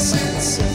essence.